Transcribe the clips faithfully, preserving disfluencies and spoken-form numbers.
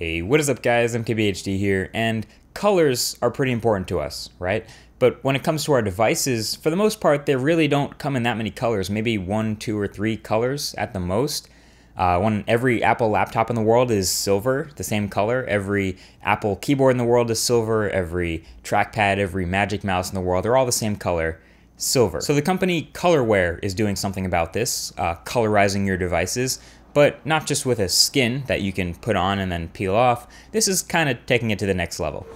Hey, what is up guys, M K B H D here, and colors are pretty important to us, right? But when it comes to our devices, for the most part, they really don't come in that many colors, maybe one, two, or three colors at the most. Uh, one, every Apple laptop in the world is silver, the same color. Every Apple keyboard in the world is silver. Every trackpad, every Magic Mouse in the world, they're all the same color, silver. So the company Colorware is doing something about this, uh, colorizing your devices. But not just with a skin that you can put on and then peel off. This is kind of taking it to the next level.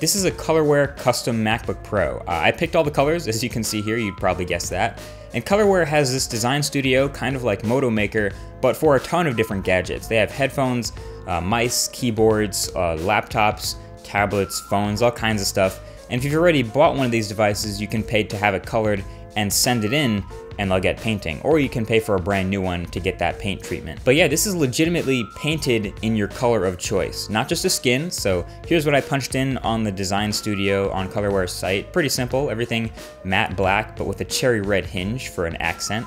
This is a Colorware custom MacBook Pro. Uh, I picked all the colors, as you can see here, you'd probably guess that. And Colorware has this design studio, kind of like Moto Maker, but for a ton of different gadgets. They have headphones, uh, mice, keyboards, uh, laptops, tablets, phones, all kinds of stuff. And if you've already bought one of these devices, you can pay to have it colored and send it in, and they'll get painting. Or you can pay for a brand new one to get that paint treatment. But yeah, this is legitimately painted in your color of choice, not just a skin. So here's what I punched in on the design studio on Colorware's site. Pretty simple, everything matte black, but with a cherry red hinge for an accent.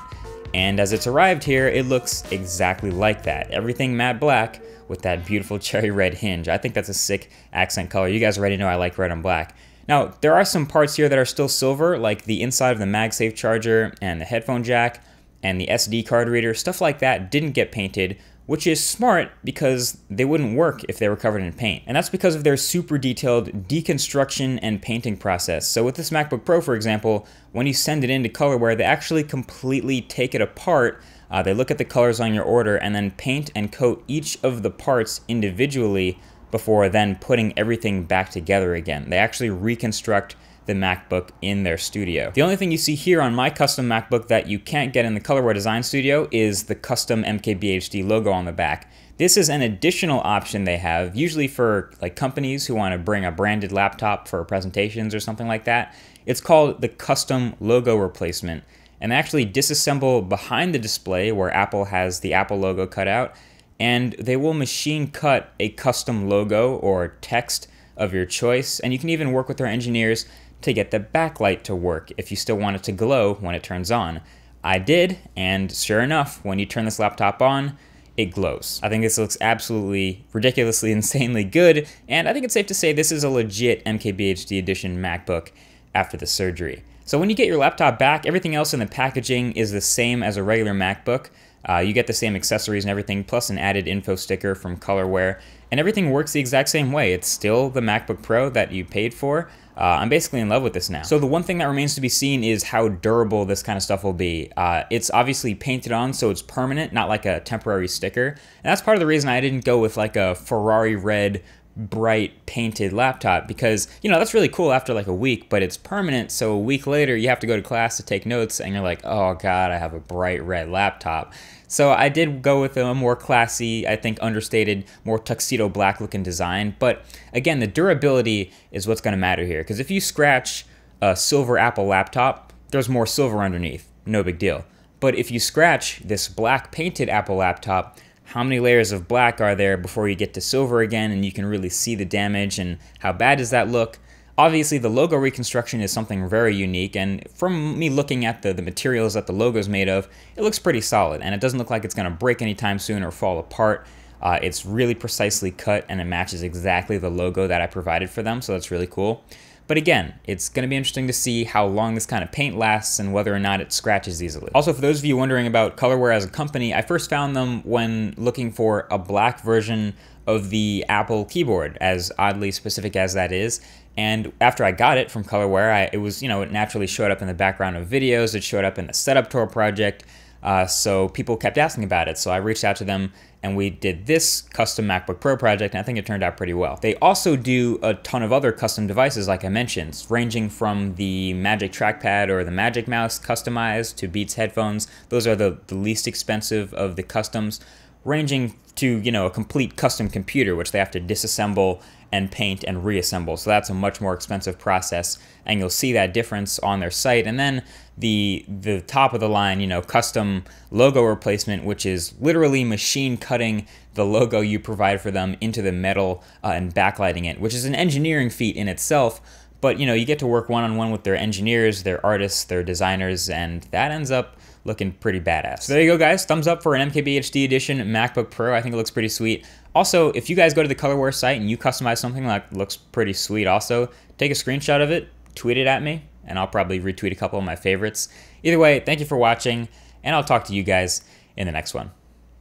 And as it's arrived here, it looks exactly like that. Everything matte black with that beautiful cherry red hinge. I think that's a sick accent color. You guys already know I like red and black. Now, there are some parts here that are still silver, like the inside of the MagSafe charger and the headphone jack and the S D card reader, stuff like that didn't get painted, which is smart because they wouldn't work if they were covered in paint. And that's because of their super detailed deconstruction and painting process. So with this MacBook Pro, for example, when you send it into Colorware, they actually completely take it apart. Uh, they look at the colors on your order and then paint and coat each of the parts individually before then putting everything back together again. They actually reconstruct the MacBook in their studio. The only thing you see here on my custom MacBook that you can't get in the Colorware Design Studio is the custom M K B H D logo on the back. This is an additional option they have, usually for like companies who want to bring a branded laptop for presentations or something like that. It's called the custom logo replacement. And they actually disassemble behind the display where Apple has the Apple logo cut out, and they will machine cut a custom logo or text of your choice, and you can even work with their engineers to get the backlight to work if you still want it to glow when it turns on. I did, and sure enough, when you turn this laptop on, it glows. I think this looks absolutely ridiculously, insanely good, and I think it's safe to say this is a legit M K B H D edition MacBook after the surgery. So when you get your laptop back, everything else in the packaging is the same as a regular MacBook. Uh, you get the same accessories and everything, plus an added info sticker from Colorware, and everything works the exact same way. It's still the MacBook Pro that you paid for. Uh, I'm basically in love with this now. So the one thing that remains to be seen is how durable this kind of stuff will be. Uh, it's obviously painted on, so it's permanent, not like a temporary sticker. And that's part of the reason I didn't go with like a Ferrari red, bright painted laptop, because you know that's really cool after like a week, but it's permanent, so a week later you have to go to class to take notes and you're like, oh god, I have a bright red laptop. So I did go with a more classy, I think understated, more tuxedo black looking design. But again, the durability is what's going to matter here, because if you scratch a silver Apple laptop, there's more silver underneath, no big deal. But if you scratch this black painted Apple laptop, how many layers of black are there before you get to silver again and you can really see the damage, and how bad does that look? Obviously the logo reconstruction is something very unique, and from me looking at the, the materials that the logo is made of, it looks pretty solid and it doesn't look like it's going to break anytime soon or fall apart. Uh, it's really precisely cut and it matches exactly the logo that I provided for them, so that's really cool. But again, it's going to be interesting to see how long this kind of paint lasts and whether or not it scratches easily. Also, for those of you wondering about Colorware as a company, I first found them when looking for a black version of the Apple keyboard, as oddly specific as that is. And after I got it from Colorware, I, it was, you know, it naturally showed up in the background of videos. It showed up in the setup tour project. Uh, so people kept asking about it. So I reached out to them and we did this custom MacBook Pro project, and I think it turned out pretty well. They also do a ton of other custom devices, like I mentioned, ranging from the Magic Trackpad or the Magic Mouse customized to Beats headphones. Those are the, the least expensive of the customs, ranging to, you know, a complete custom computer, which they have to disassemble and paint and reassemble. So that's a much more expensive process, and you'll see that difference on their site. And then the the top of the line, you know, custom logo replacement, which is literally machine cutting the logo you provide for them into the metal uh, and backlighting it, which is an engineering feat in itself. But, you know, you get to work one-on-one with their engineers, their artists, their designers, and that ends up looking pretty badass. So there you go, guys. Thumbs up for an M K B H D edition MacBook Pro. I think it looks pretty sweet. Also, if you guys go to the Colorware site and you customize something that looks pretty sweet also, take a screenshot of it, tweet it at me, and I'll probably retweet a couple of my favorites. Either way, thank you for watching, and I'll talk to you guys in the next one.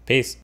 Peace.